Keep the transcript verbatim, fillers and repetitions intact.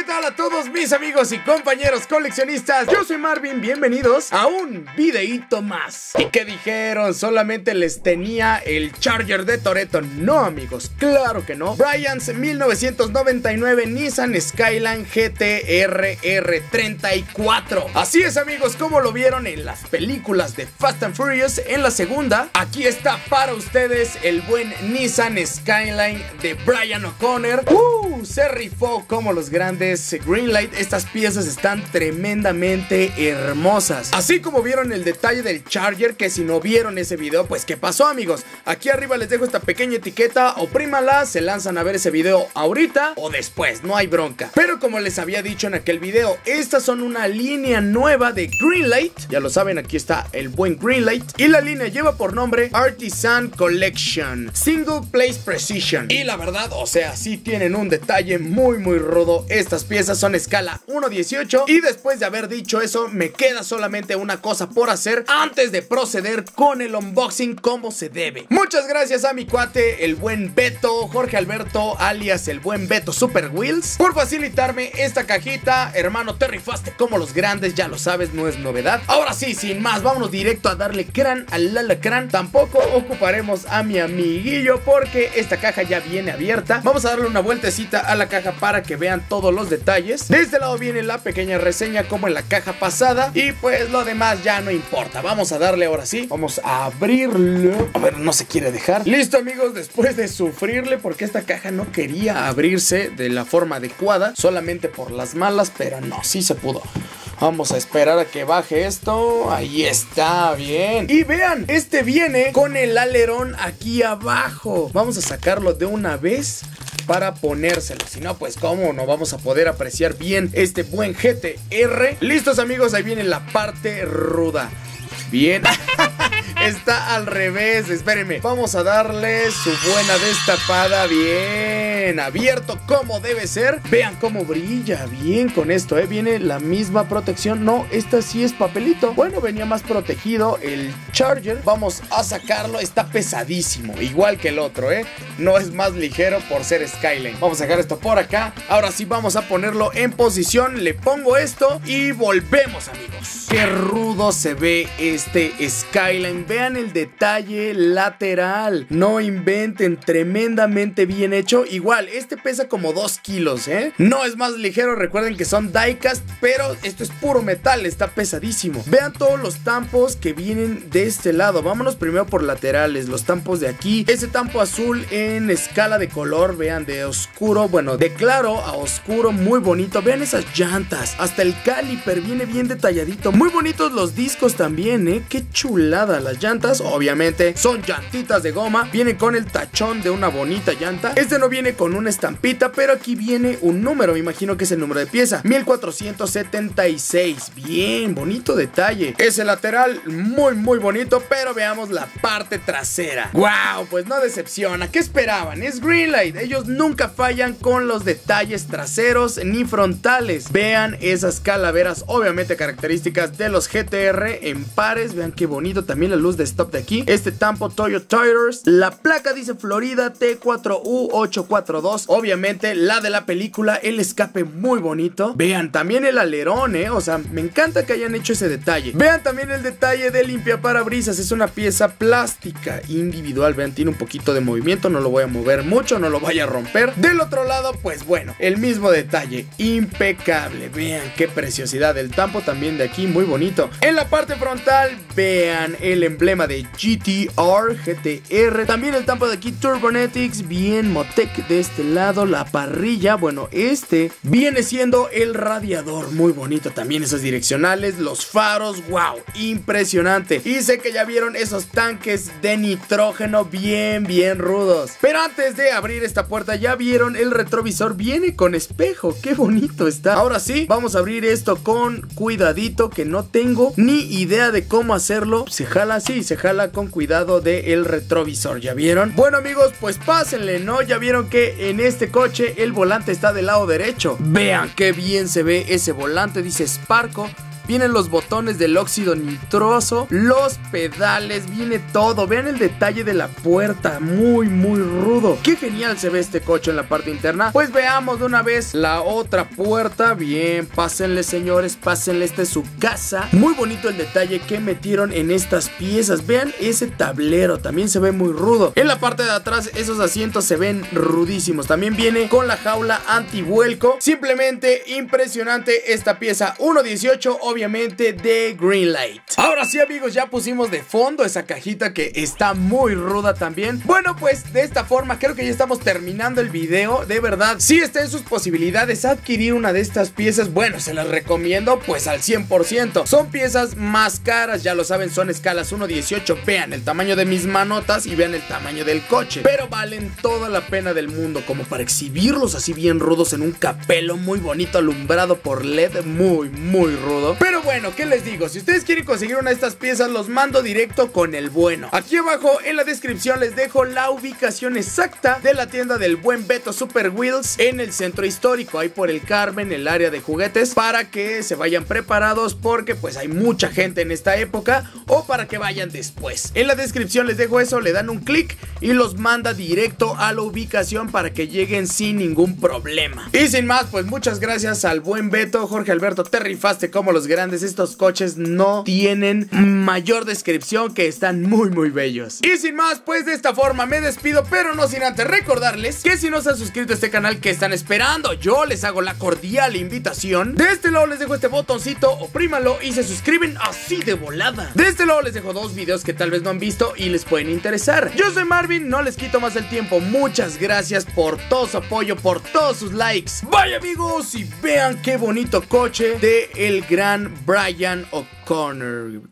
¿qué tal a todos mis amigos y compañeros coleccionistas? Yo soy Marvin, bienvenidos a un videíto más. ¿Y qué dijeron? Solamente les tenía el Charger de Toretto. No, amigos, claro que no. Brian's mil novecientos noventa y nueve Nissan Skyline G T R R treinta y cuatro. Así es, amigos, como lo vieron en las películas de Fast and Furious, en la segunda, aquí está para ustedes el buen Nissan Skyline de Brian O'Connor. ¡Uh! Se rifó como los grandes Greenlight. Estas piezas están tremendamente hermosas. Así como vieron el detalle del Charger, que si no vieron ese video, pues ¿qué pasó, amigos? Aquí arriba les dejo esta pequeña etiqueta, oprímala, se lanzan a ver ese video ahorita o después, no hay bronca. Pero como les había dicho en aquel video, estas son una línea nueva de Greenlight. Ya lo saben, aquí está el buen Greenlight. Y la línea lleva por nombre Artisan Collection Single Place Precision. Y la verdad, o sea, sí tienen un detalle muy muy rudo. Estas piezas son escala uno dieciocho. Y después de haber dicho eso, me queda solamente una cosa por hacer antes de proceder con el unboxing como se debe. Muchas gracias a mi cuate, el buen Beto, Jorge Alberto, alias el buen Beto Super Wheels, por facilitarme esta cajita. Hermano, te rifaste como los grandes, ya lo sabes, no es novedad. Ahora sí, sin más, vámonos directo a darle crán al alacrán. Tampoco ocuparemos a mi amiguillo porque esta caja ya viene abierta. Vamos a darle una vueltecita a la caja para que vean todos los detalles. De este lado viene la pequeña reseña como en la caja pasada, y pues lo demás ya no importa. Vamos a darle ahora sí, vamos a abrirlo. A ver, no se quiere dejar. Listo, amigos, después de sufrirle porque esta caja no quería abrirse de la forma adecuada, solamente por las malas, pero no, sí se pudo. Vamos a esperar a que baje esto. Ahí está, bien. Y vean, este viene con el alerón aquí abajo. Vamos a sacarlo de una vez para ponérselo, si no, pues cómo no vamos a poder apreciar bien este buen G T R. Listos, amigos, ahí viene la parte ruda. Bien. Está al revés, espérenme. Vamos a darle su buena destapada. Bien, abierto como debe ser. Vean cómo brilla bien con esto, ¿eh? Viene la misma protección. No, esta sí es papelito. Bueno, venía más protegido el Charger. Vamos a sacarlo, está pesadísimo, igual que el otro, ¿eh? No es más ligero por ser Skyline. Vamos a sacar esto por acá. Ahora sí vamos a ponerlo en posición. Le pongo esto y volvemos, amigos. Qué rudo se ve este Skyline. Vean el detalle lateral. No inventen, tremendamente bien hecho. Igual, este pesa como dos kilos, ¿eh? No es más ligero, recuerden que son Diecast, pero esto es puro metal, está pesadísimo. Vean todos los tampos que vienen de este lado. Vámonos primero por laterales, los tampos de aquí. Ese tampo azul en escala de color, vean, de oscuro, bueno, de claro a oscuro, muy bonito. Vean esas llantas, hasta el caliper viene bien detalladito. Muy bonitos los discos también, ¿eh? Qué chulada las llantas, obviamente son llantitas de goma, viene con el tachón de una bonita llanta. Este no viene con una estampita, pero aquí viene un número, me imagino que es el número de pieza, mil cuatrocientos setenta y seis. Bien, bonito detalle. Ese lateral muy muy bonito, pero veamos la parte trasera. Wow, pues no decepciona. ¿Qué esperaban? Es Greenlight, ellos nunca fallan con los detalles traseros ni frontales. Vean esas calaveras, obviamente características de los G T R en pares. Vean qué bonito también la luz de stop de aquí, este tampo Toyo Tires, la placa dice Florida T cuatro U ocho cuatro dos, obviamente la de la película, el escape muy bonito. Vean también el alerón, eh, o sea, me encanta que hayan hecho ese detalle. Vean también el detalle de limpiaparabrisas, es una pieza plástica individual, vean, tiene un poquito de movimiento, no lo voy a mover mucho, no lo vaya a romper. Del otro lado, pues bueno, el mismo detalle, impecable. Vean qué preciosidad, el tampo también de aquí, muy bonito. En la parte frontal, vean el El emblema de G T R, G T R. También el tampo de aquí, Turbonetics. Bien, Motec de este lado. La parrilla, bueno, este viene siendo el radiador. Muy bonito también esas direccionales. Los faros, wow, impresionante. Y sé que ya vieron esos tanques de nitrógeno bien, bien rudos. Pero antes de abrir esta puerta, ya vieron el retrovisor, viene con espejo, qué bonito está. Ahora sí, vamos a abrir esto con cuidadito, que no tengo ni idea de cómo hacerlo. Se jala así, se jala con cuidado del retrovisor, ¿ya vieron? Bueno, amigos, pues pásenle, ¿no? Ya vieron que en este coche el volante está del lado derecho. Vean qué bien se ve ese volante, dice Sparco. Vienen los botones del óxido nitroso, los pedales, viene todo. Vean el detalle de la puerta, muy muy rudo. Qué genial se ve este coche en la parte interna. Pues veamos de una vez la otra puerta. Bien, pásenle señores, pásenle, esta es su casa. Muy bonito el detalle que metieron en estas piezas. Vean ese tablero, también se ve muy rudo. En la parte de atrás esos asientos se ven rudísimos. También viene con la jaula antivuelco. Simplemente impresionante esta pieza. uno dieciocho obviamente de Greenlight. Ahora sí amigos, ya pusimos de fondo esa cajita que está muy ruda también. Bueno, pues de esta forma creo que ya estamos terminando el video. De verdad, si está en sus posibilidades adquirir una de estas piezas, bueno, se las recomiendo pues al cien por ciento. Son piezas más caras, ya lo saben, son escalas uno dieciocho. Vean el tamaño de mis manotas y vean el tamaño del coche, pero valen toda la pena del mundo, como para exhibirlos así bien rudos en un capelo muy bonito alumbrado por L E D, muy muy rudo. Pero bueno, ¿qué les digo? Si ustedes quieren conseguir una de estas piezas, los mando directo con el bueno. Aquí abajo en la descripción les dejo la ubicación exacta de la tienda del buen Beto Super Wheels en el centro histórico, ahí por el Carmen, el área de juguetes, para que se vayan preparados porque pues hay mucha gente en esta época, o para que vayan después. En la descripción les dejo eso, le dan un clic y los manda directo a la ubicación para que lleguen sin ningún problema. Y sin más, pues muchas gracias al buen Beto. Jorge Alberto, te rifaste como los grandes. Estos coches no tienen mayor descripción, que están muy muy bellos. Y sin más, pues de esta forma me despido, pero no sin antes recordarles que si no se han suscrito a este canal, ¿qué están esperando? Yo les hago la cordial invitación. De este lado les dejo este botoncito, oprímanlo y se suscriben así de volada. De este lado les dejo dos videos que tal vez no han visto y les pueden interesar. Yo soy Marvin, no les quito más el tiempo. Muchas gracias por todo su apoyo, por todos sus likes. Vaya amigos, y vean qué bonito coche de el gran Brian O'Connor.